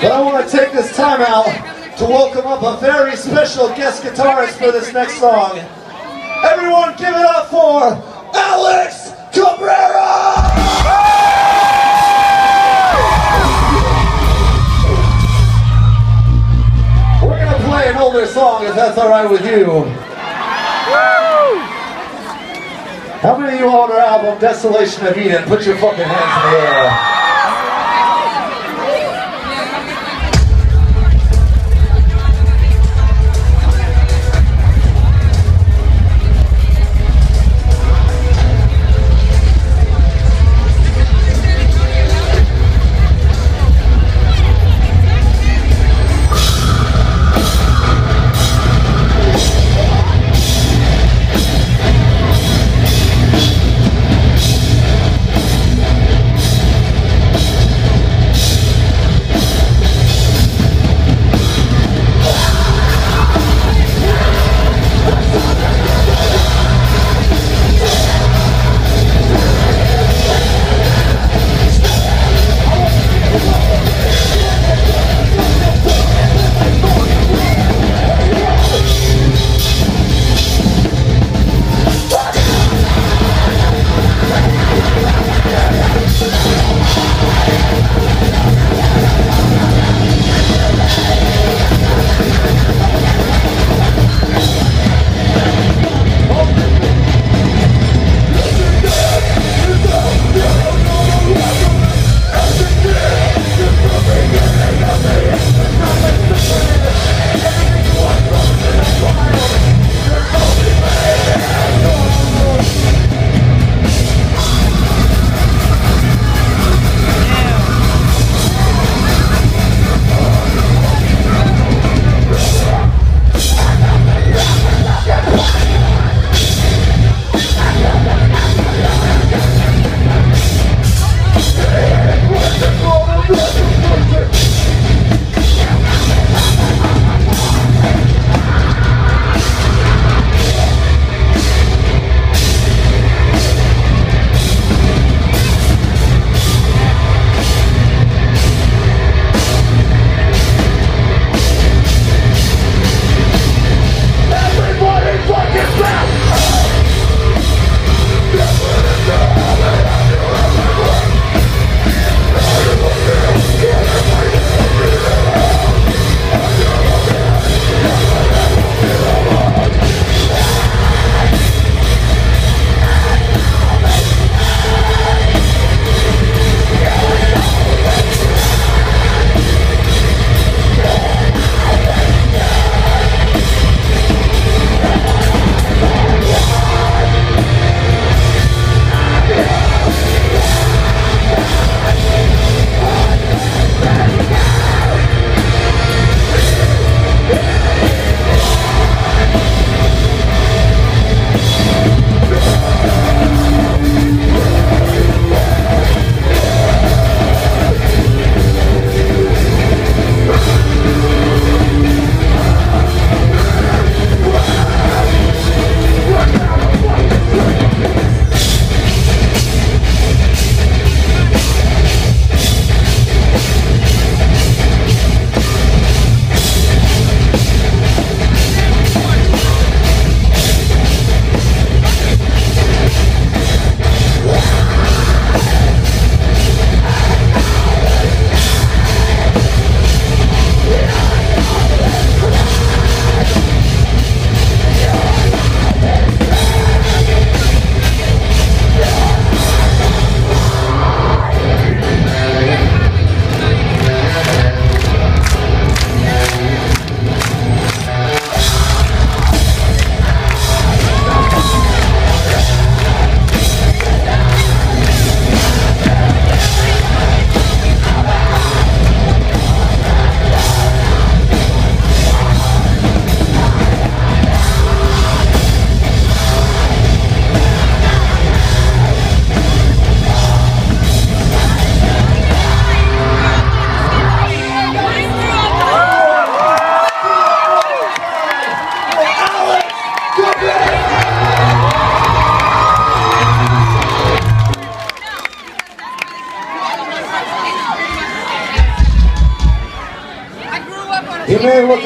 But I want to take this time out to welcome up a very special guest guitarist for this next song. Everyone give it up for Alex Cabrera! An older song, if that's alright with you. Woo! How many of you own our album, Desolation of Eden? Put your fucking hands in the air.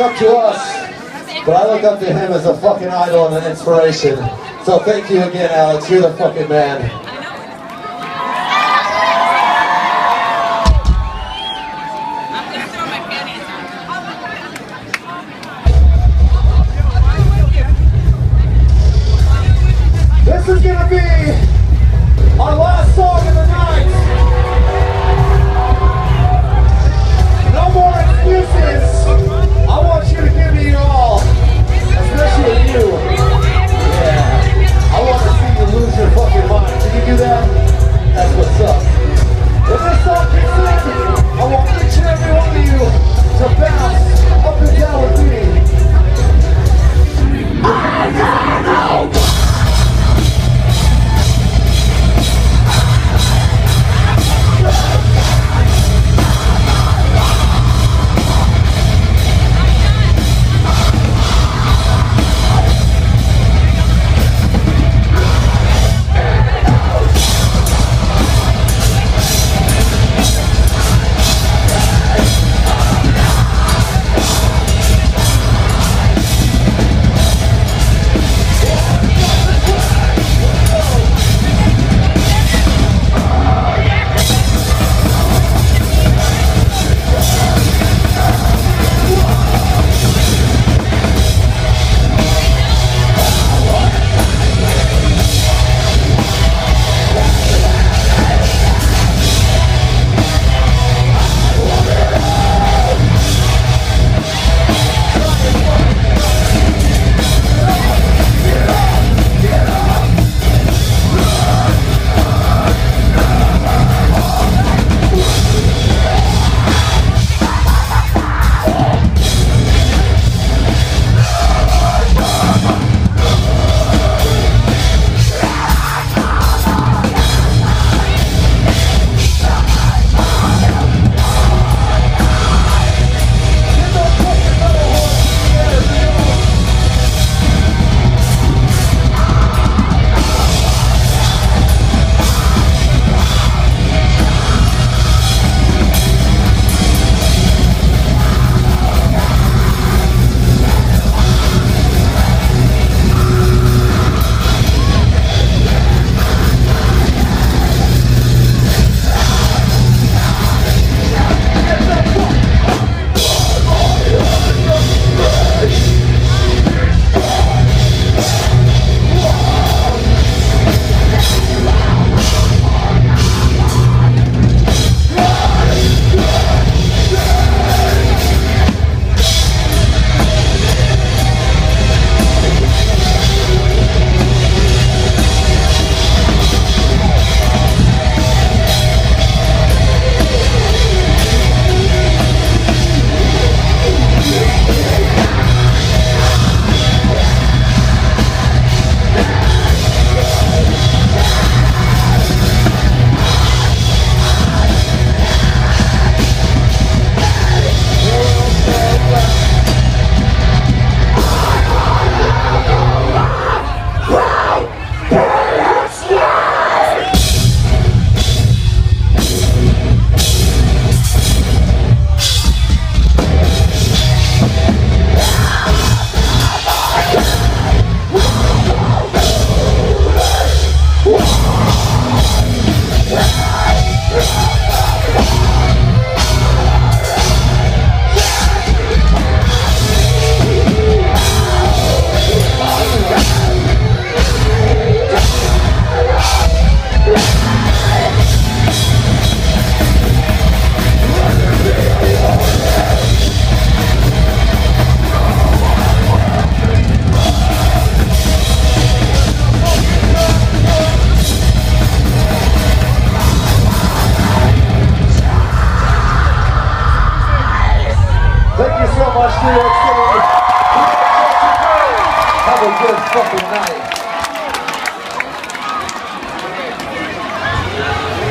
look up to us, but I look up to him as a fucking idol and an inspiration. So thank you again, Alex. You're the fucking man. This is gonna be our last song of the night. No more excuses. I want you to give me your all, especially you. Yeah. I want to see you lose your fucking mind. Can you do that? That's what's up. When this song kicks in, I want each and every one of you to bounce up and down with me. I don't know. Have a good fucking night.